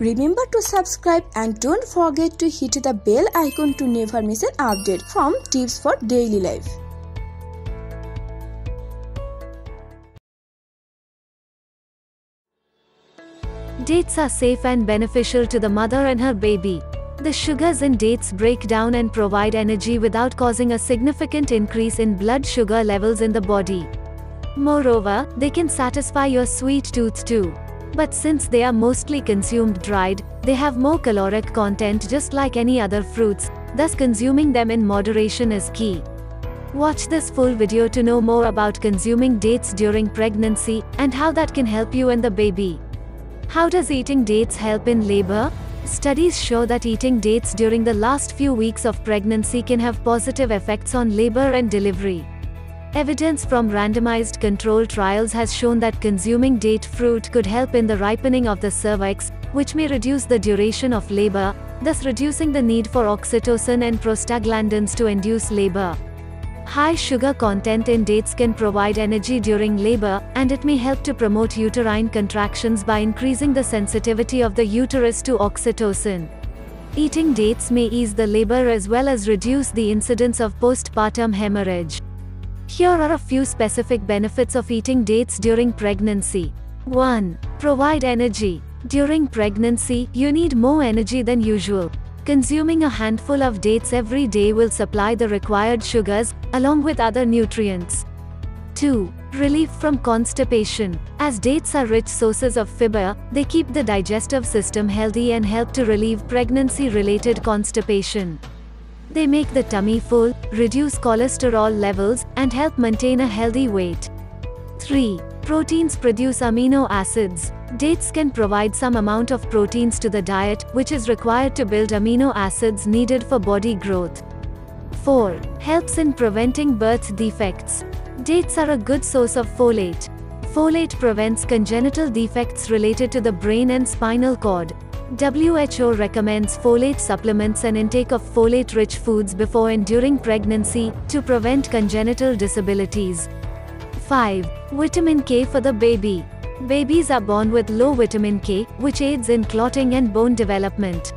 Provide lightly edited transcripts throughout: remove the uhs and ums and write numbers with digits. Remember to subscribe and don't forget to hit the bell icon to never miss an update from Tips for Daily Life. Dates are safe and beneficial to the mother and her baby. The sugars in dates break down and provide energy without causing a significant increase in blood sugar levels in the body. Moreover, they can satisfy your sweet tooth too. But since they are mostly consumed dried, they have more caloric content just like any other fruits, thus consuming them in moderation is key. Watch this full video to know more about consuming dates during pregnancy, and how that can help you and the baby. How does eating dates help in labor? Studies show that eating dates during the last few weeks of pregnancy can have positive effects on labor and delivery. Evidence from randomized control trials has shown that consuming date fruit could help in the ripening of the cervix, which may reduce the duration of labor, thus reducing the need for oxytocin and prostaglandins to induce labor. High sugar content in dates can provide energy during labor, and it may help to promote uterine contractions by increasing the sensitivity of the uterus to oxytocin. Eating dates may ease the labor as well as reduce the incidence of postpartum hemorrhage. Here are a few specific benefits of eating dates during pregnancy. 1. Provide energy. During pregnancy, you need more energy than usual. Consuming a handful of dates every day will supply the required sugars, along with other nutrients. 2. Relief from constipation. As dates are rich sources of fiber, they keep the digestive system healthy and help to relieve pregnancy-related constipation. They make the tummy full, reduce cholesterol levels, and help maintain a healthy weight. 3. Proteins produce amino acids. Dates can provide some amount of proteins to the diet, which is required to build amino acids needed for body growth. 4. Helps in preventing birth defects. Dates are a good source of folate. Folate prevents congenital defects related to the brain and spinal cord. WHO recommends folate supplements and intake of folate-rich foods before and during pregnancy, to prevent congenital disabilities. 5. Vitamin K for the baby. Babies are born with low vitamin K, which aids in clotting and bone development.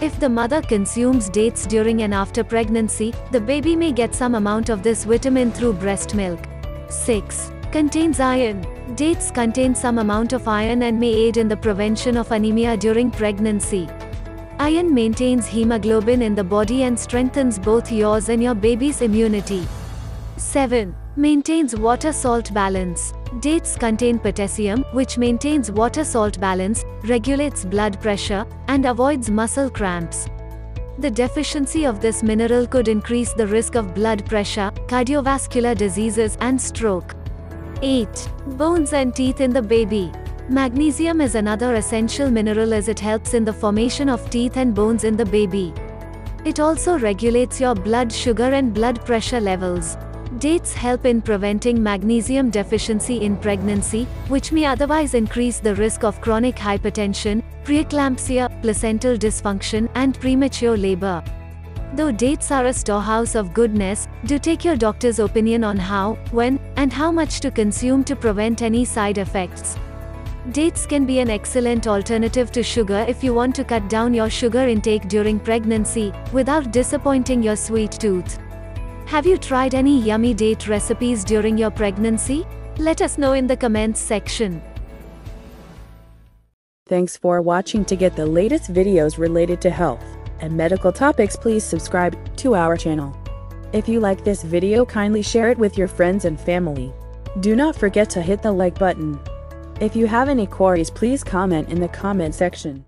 If the mother consumes dates during and after pregnancy, the baby may get some amount of this vitamin through breast milk. 6. Contains iron. Dates contain some amount of iron and may aid in the prevention of anemia during pregnancy. Iron maintains hemoglobin in the body and strengthens both yours and your baby's immunity. 7. Maintains water-salt balance. Dates contain potassium, which maintains water-salt balance, regulates blood pressure, and avoids muscle cramps. The deficiency of this mineral could increase the risk of blood pressure, cardiovascular diseases, and stroke. 8. Bones and teeth in the baby. Magnesium is another essential mineral as it helps in the formation of teeth and bones in the baby. It also regulates your blood sugar and blood pressure levels. Dates help in preventing magnesium deficiency in pregnancy, which may otherwise increase the risk of chronic hypertension, preeclampsia, placental dysfunction, and premature labor. Though dates are a storehouse of goodness, do take your doctor's opinion on how, when, and how much to consume to prevent any side effects. Dates can be an excellent alternative to sugar if you want to cut down your sugar intake during pregnancy, without disappointing your sweet tooth. Have you tried any yummy date recipes during your pregnancy? Let us know in the comments section. Thanks for watching. To get the latest videos related to health and medical topics, please subscribe to our channel. If you like this video, kindly share it with your friends and family. Do not forget to hit the like button. If you have any queries, please comment in the comment section.